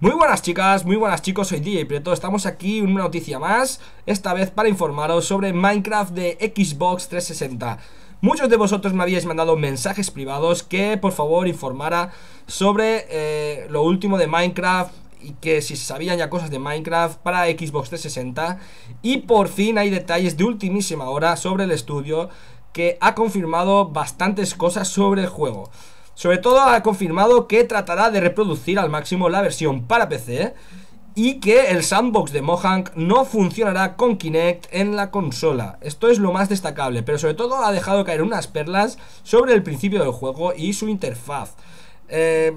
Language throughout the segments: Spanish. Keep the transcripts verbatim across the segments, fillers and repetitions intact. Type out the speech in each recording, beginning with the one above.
Muy buenas chicas, muy buenas chicos, soy D J Prieto. Estamos aquí en una noticia más, esta vez para informaros sobre Minecraft de Xbox trescientos sesenta. Muchos de vosotros me habíais mandado mensajes privados que por favor informara sobre eh, lo último de Minecraft y que si sabían ya cosas de Minecraft para Xbox trescientos sesenta. Y por fin hay detalles de ultimísima hora sobre el estudio que ha confirmado bastantes cosas sobre el juego. Sobre todo ha confirmado que tratará de reproducir al máximo la versión para P C y que el sandbox de Mojang no funcionará con Kinect en la consola. Esto es lo más destacable, pero sobre todo ha dejado caer unas perlas sobre el principio del juego y su interfaz. Eh,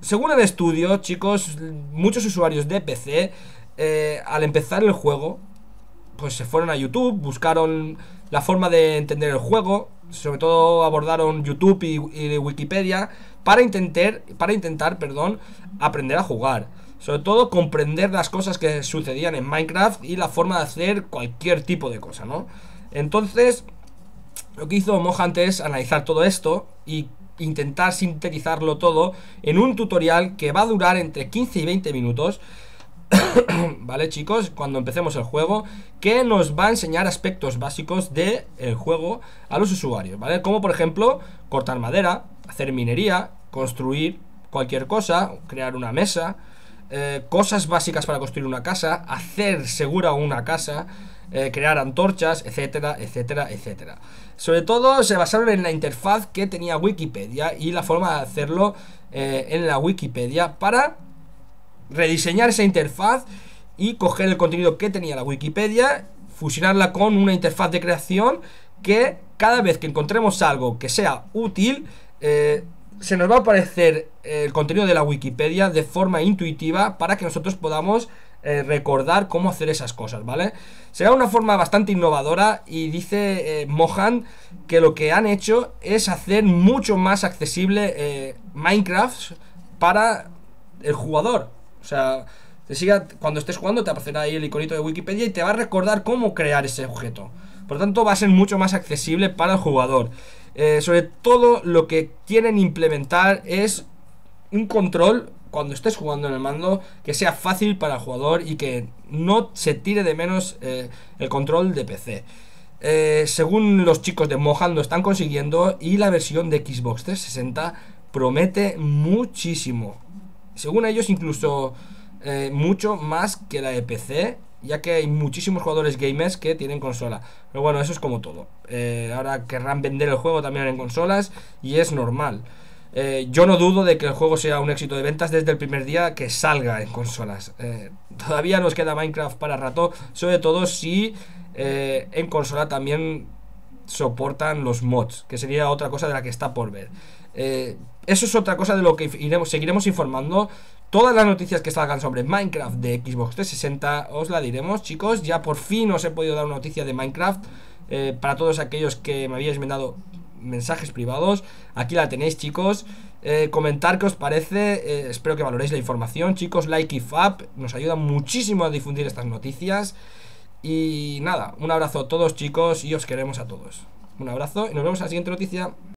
según el estudio, chicos, muchos usuarios de P C eh, al empezar el juego pues se fueron a YouTube, buscaron la forma de entender el juego. Sobre todo abordaron YouTube y, y Wikipedia para intentar, para intentar perdón, aprender a jugar. Sobre todo comprender las cosas que sucedían en Minecraft y la forma de hacer cualquier tipo de cosa, ¿no? Entonces, lo que hizo Mojang es analizar todo esto e intentar sintetizarlo todo en un tutorial que va a durar entre quince y veinte minutos. Vale chicos, cuando empecemos el juego, que nos va a enseñar aspectos básicos del juego a los usuarios, ¿vale? Como por ejemplo cortar madera, hacer minería, construir cualquier cosa, crear una mesa, eh, cosas básicas para construir una casa, hacer segura una casa, eh, crear antorchas, etcétera, etcétera, etcétera. Sobre todo se basaron en la interfaz que tenía Wikipedia y la forma de hacerlo eh, en la Wikipedia para rediseñar esa interfaz y coger el contenido que tenía la Wikipedia, fusionarla con una interfaz de creación que cada vez que encontremos algo que sea útil, eh, se nos va a aparecer el contenido de la Wikipedia de forma intuitiva para que nosotros podamos eh, recordar cómo hacer esas cosas, ¿vale? Será una forma bastante innovadora y dice eh, Mojang que lo que han hecho es hacer mucho más accesible eh, Minecraft para el jugador. O sea, te siga, cuando estés jugando te aparecerá ahí el iconito de Wikipedia y te va a recordar cómo crear ese objeto. Por lo tanto va a ser mucho más accesible para el jugador. eh, Sobre todo lo que quieren implementar es un control cuando estés jugando en el mando que sea fácil para el jugador y que no se tire de menos eh, el control de P C. eh, Según los chicos de Mojang lo están consiguiendo y la versión de Xbox trescientos sesenta promete muchísimo. Según ellos, incluso eh, mucho más que la de P C, ya que hay muchísimos jugadores gamers que tienen consola. Pero bueno, eso es como todo. Eh, ahora querrán vender el juego también en consolas y es normal. Eh, yo no dudo de que el juego sea un éxito de ventas desde el primer día que salga en consolas. Eh, todavía nos queda Minecraft para rato, sobre todo si eh, en consola también soportan los mods, que sería otra cosa de la que está por ver. Eh, eso es otra cosa de lo que iremos, seguiremos informando. Todas las noticias que salgan sobre Minecraft de Xbox trescientos sesenta os la diremos, chicos. Ya por fin os he podido dar una noticia de Minecraft eh, para todos aquellos que me habíais mandado mensajes privados. Aquí la tenéis, chicos. eh, Comentar qué os parece, eh, espero que valoréis la información, chicos. Like y fab, nos ayuda muchísimo a difundir estas noticias. Y nada, un abrazo a todos, chicos, y os queremos a todos. Un abrazo y nos vemos en la siguiente noticia.